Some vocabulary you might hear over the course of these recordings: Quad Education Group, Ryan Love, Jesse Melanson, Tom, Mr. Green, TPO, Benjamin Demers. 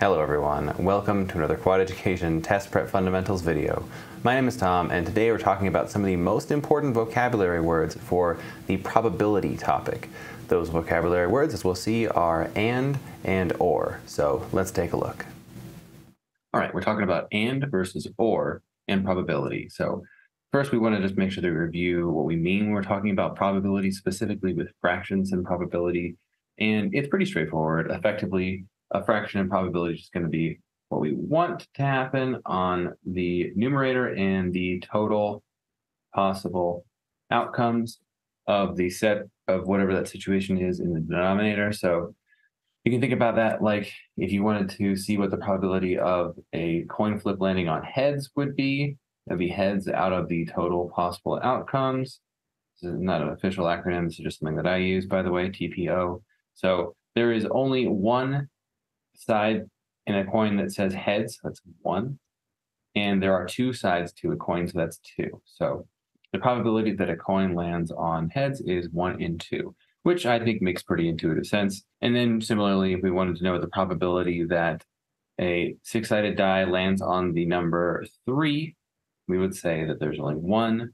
Hello everyone, welcome to another Quad Education Test Prep Fundamentals video. My name is Tom, and today we're talking about some of the most important vocabulary words for the probability topic. Those vocabulary words, as we'll see, are and or. So let's take a look. All right, we're talking about and versus or and probability. So first we want to just make sure that we review what we mean when we're talking about probability, specifically with fractions and probability. And it's pretty straightforward. Effectively, a fraction and probability is just going to be what we want to happen on the numerator and the total possible outcomes of the set of whatever that situation is in the denominator. So you can think about that like if you wanted to see what the probability of a coin flip landing on heads would be, that'd be heads out of the total possible outcomes. This is not an official acronym. This is just something that I use, by the way, TPO. So there is only one side in a coin that says heads, that's one, and there are two sides to a coin, so that's two. So the probability that a coin lands on heads is 1 in 2, which I think makes pretty intuitive sense. And then similarly, if we wanted to know the probability that a 6-sided die lands on the number 3, we would say that there's only one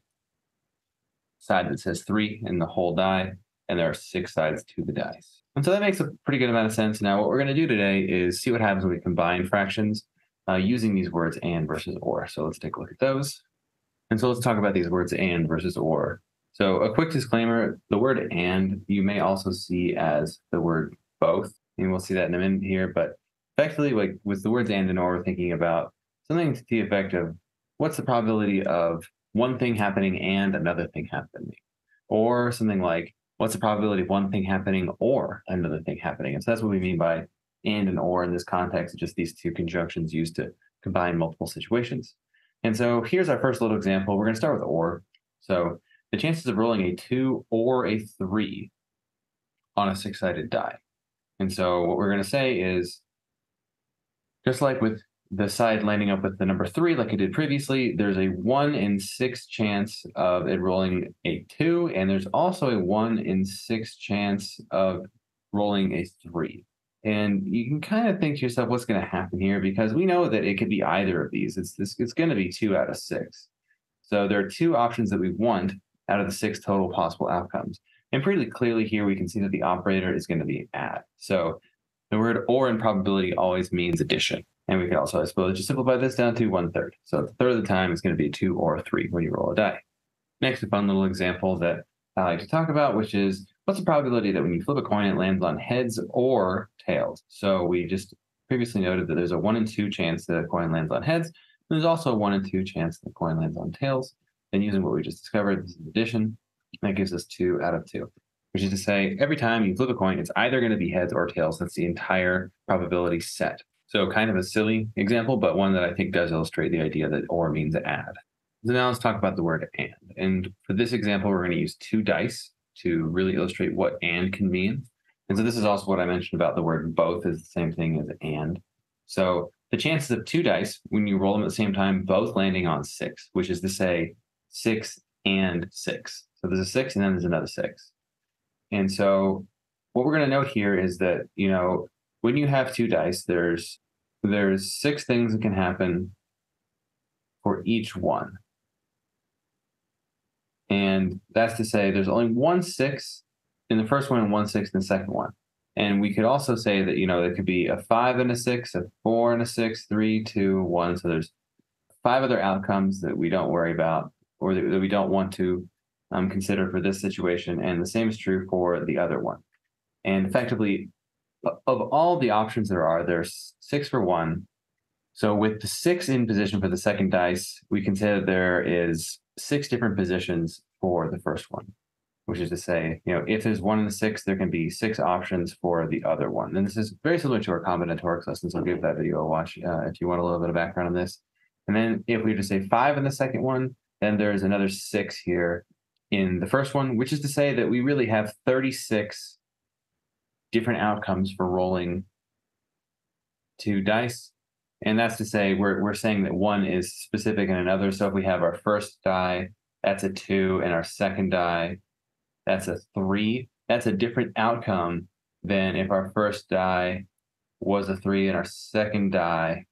side that says 3 in the whole die, and there are 6 sides to the dice. And so that makes a pretty good amount of sense. Now, what we're going to do today is see what happens when we combine fractions using these words and versus or. So let's take a look at those. And so let's talk about these words and versus or. So a quick disclaimer, the word and you may also see as the word both, and we'll see that in a minute here. But effectively, like with the words and or, we're thinking about something to the effect of what's the probability of one thing happening and another thing happening, or something like, what's the probability of one thing happening or another thing happening? And so that's what we mean by and or in this context, just these two conjunctions used to combine multiple situations. And so here's our first little example. We're going to start with or. So the chances of rolling a 2 or a 3 on a 6-sided die. And so what we're going to say is, just like with the side landing up with the number 3, like I did previously, there's a 1 in 6 chance of it rolling a 2, and there's also a 1 in 6 chance of rolling a 3. And you can kind of think to yourself, what's going to happen here? Because we know that it could be either of these. It's going to be 2 out of 6. So there are two options that we want out of the 6 total possible outcomes. And pretty clearly here, we can see that the operator is going to be at. So the word or in probability always means addition. And we can also, I suppose, just simplify this down to 1/3. So a third of the time, it's going to be a 2 or a 3 when you roll a die. Next, a fun little example that I like to talk about, which is, what's the probability that when you flip a coin, it lands on heads or tails? So we just previously noted that there's a 1 in 2 chance that a coin lands on heads. And there's also a 1 in 2 chance that a coin lands on tails. And using what we just discovered, this is addition, that gives us 2 out of 2. Which is to say, every time you flip a coin, it's either going to be heads or tails. That's the entire probability set. So kind of a silly example, but one that I think does illustrate the idea that or means add. So now let's talk about the word and. And for this example, we're going to use 2 dice to really illustrate what and can mean. And so this is also what I mentioned about the word both is the same thing as and. So the chances of 2 dice, when you roll them at the same time, both landing on 6, which is to say 6 and 6. So there's a 6 and then there's another 6. And so what we're going to note here is that, you know, when you have 2 dice, there's 6 things that can happen for each one. And that's to say there's only 1 6 in the first one and 1 6 in the second one. And we could also say that, you know, there could be a 5 and a 6, a 4 and a 6, 3, 2, 1. So there's 5 other outcomes that we don't worry about or that we don't want to consider for this situation. And the same is true for the other one. And effectively, of all the options there's 6 for 1. So with the 6 in position for the second dice, we can say that there is 6 different positions for the first one, which is to say, you know, if there's 1 in the 6, there can be 6 options for the other one. And this is very similar to our combinatorics lesson, so give that video a watch if you want a little bit of background on this. And then if we were to say 5 in the second one, then there's another 6 here in the first one, which is to say that we really have 36 different outcomes for rolling 2 dice. And that's to say we're saying that one is specific and another. So if we have our first die, that's a 2, and our second die, that's a 3. That's a different outcome than if our first die was a 3 and our second die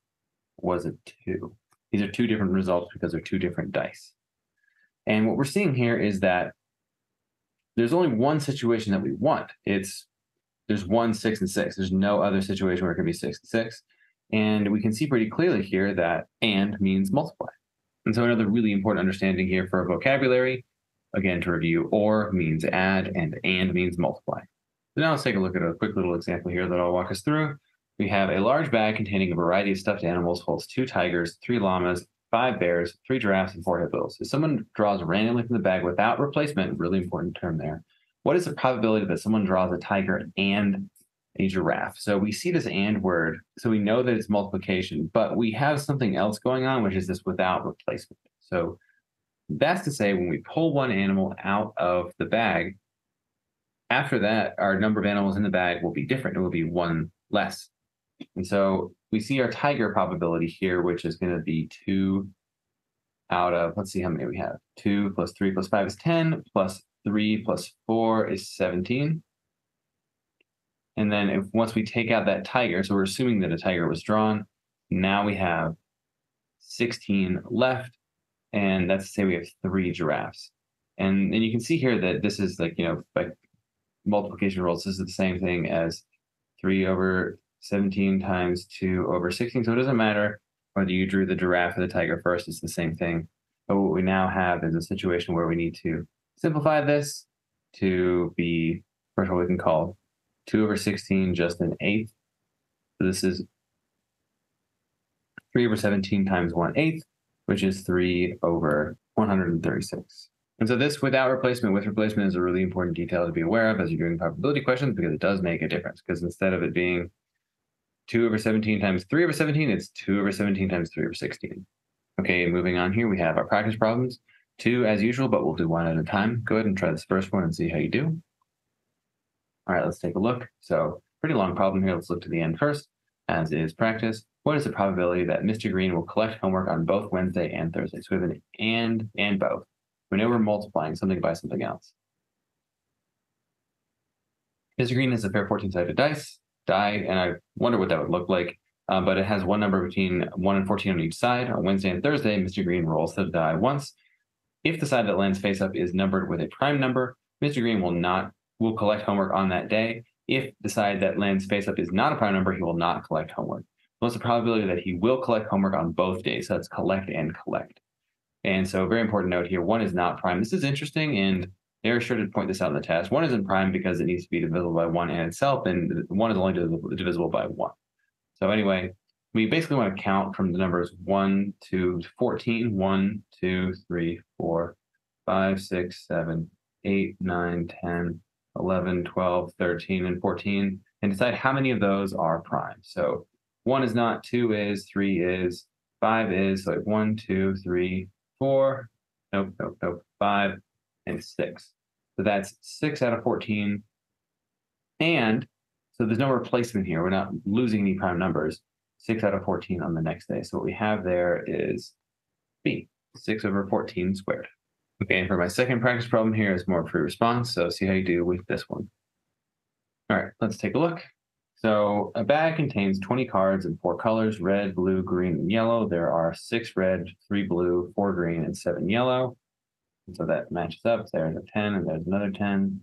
was a 2. These are two different results because they're two different dice. And what we're seeing here is that there's only one situation that we want. There's 1, 6, and 6. There's no other situation where it can be 6 and 6. And we can see pretty clearly here that and means multiply. And so another really important understanding here for vocabulary, again, to review, or means add and means multiply. So now let's take a look at a quick little example here that I'll walk us through. We have a large bag containing a variety of stuffed animals, holds 2 tigers, 3 llamas, 5 bears, 3 giraffes, and 4 hippos. If someone draws randomly from the bag without replacement, really important term there, what is the probability that someone draws a tiger and a giraffe? So we see this and word, so we know that it's multiplication, but we have something else going on, which is this without replacement. So that's to say, when we pull one animal out of the bag, after that, our number of animals in the bag will be different. It will be 1 less. And so we see our tiger probability here, which is going to be 2 out of, let's see how many we have. 2 plus 3 plus 5 is 10, plus 3 plus 4 is 17. And then once we take out that tiger, so we're assuming that a tiger was drawn, now we have 16 left. And that's to say we have 3 giraffes. And you can see here that this is like, by multiplication rules, this is the same thing as 3/17 times 2/16. So it doesn't matter whether you drew the giraffe or the tiger first, it's the same thing. But what we now have is a situation where we need to simplify this to be, first of all, we can call 2/16 just an 1/8. So this is 3/17 times 1/8, which is 3/136. And so this without replacement with replacement is a really important detail to be aware of as you're doing probability questions, because it does make a difference. Because instead of it being 2/17 times 3/17, it's 2/17 times 3/16. Okay, moving on here, we have our practice problems. 2 as usual, but we'll do 1 at a time. Go ahead and try this first one and see how you do. All right, let's take a look. So pretty long problem here. Let's look to the end first, as is practice. What is the probability that Mr. Green will collect homework on both Wednesday and Thursday? So we have an and both. We know we're multiplying something by something else. Mr. Green is a pair of 14-sided die, and I wonder what that would look like, but it has one number between 1 and 14 on each side. On Wednesday and Thursday, Mr. Green rolls the die once. If the side that lands face up is numbered with a prime number, Mr. Green will collect homework on that day. If the side that lands face up is not a prime number, he will not collect homework. What's the probability that he will collect homework on both days? So that's collect and collect. And so very important note here, 1 is not prime. This is interesting, and they're sure to point this out in the test. 1 isn't prime because it needs to be divisible by 1 in itself, and 1 is only divisible by 1. So anyway, we basically want to count from the numbers 1 to 14, 1, 2, 3, 4, 5, 6, 7, 8, 9, 10, 11, 12, 13, and 14, and decide how many of those are prime. So 1 is not, 2 is, 3 is, 5 is, so like 1, 2, 3, 4, nope, 5, and 6. So that's 6 out of 14. And so there's no replacement here. We're not losing any prime numbers. 6 out of 14 on the next day. So what we have there is B, 6/14 squared. Okay, and for my second practice problem here is more pre-response. So see how you do with this one. All right, let's take a look. So a bag contains 20 cards in 4 colors, red, blue, green, and yellow. There are 6 red, 3 blue, 4 green, and 7 yellow. And so that matches up. There's a 10, and there's another 10.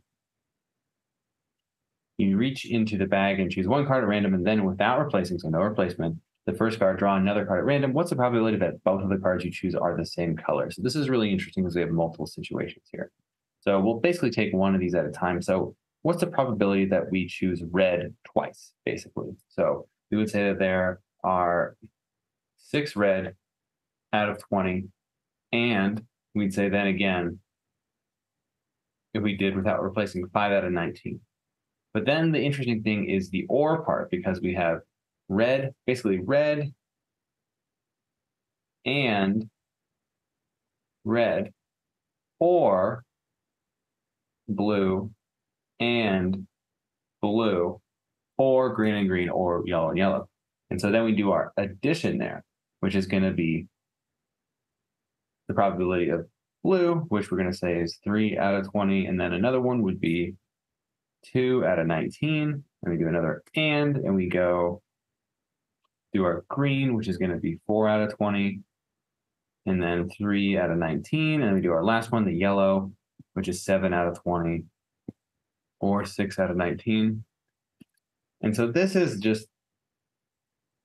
You reach into the bag and choose one card at random, and then without replacing, so no replacement, the first card, draw another card at random. What's the probability that both of the cards you choose are the same color? So this is really interesting because we have multiple situations here. So we'll basically take one of these at a time. So what's the probability that we choose red twice, basically? So we would say that there are 6 red out of 20. And we'd say then again, if we did without replacing, 5 out of 19. But then the interesting thing is the or part, because we have red, basically red and red, or blue and blue, or green and green, or yellow and yellow. And so then we do our addition there, which is going to be the probability of blue, which we're going to say is 3 out of 20. And then another one would be 2 out of 19. And we do another and we go do our green, which is going to be 4 out of 20, and then 3 out of 19. And we do our last one, the yellow, which is 7 out of 20 or 6 out of 19. And so this is just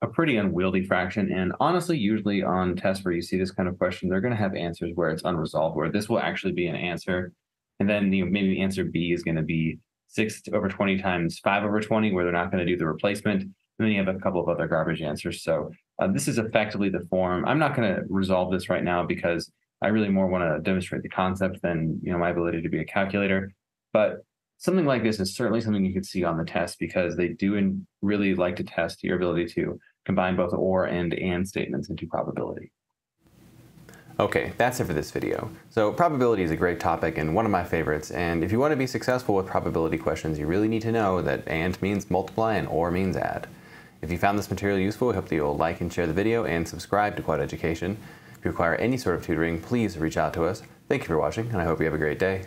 a pretty unwieldy fraction. And honestly, usually on tests where you see this kind of question, they're going to have answers where it's unresolved, where this will actually be an answer. And then, you know, maybe answer B is going to be 6 over 20 times 5 over 20, where they're not going to do the replacement. And then you have a couple of other garbage answers. So this is effectively the form. I'm not going to resolve this right now because I really more want to demonstrate the concept than, you know, my ability to be a calculator. But something like this is certainly something you could see on the test, because they do really like to test your ability to combine both or and statements into probability. Okay, that's it for this video. So probability is a great topic and one of my favorites, and if you want to be successful with probability questions, you really need to know that and means multiply and or means add. If you found this material useful, we hope that you'll like and share the video and subscribe to Quad Education. If you require any sort of tutoring, please reach out to us. Thank you for watching, and I hope you have a great day.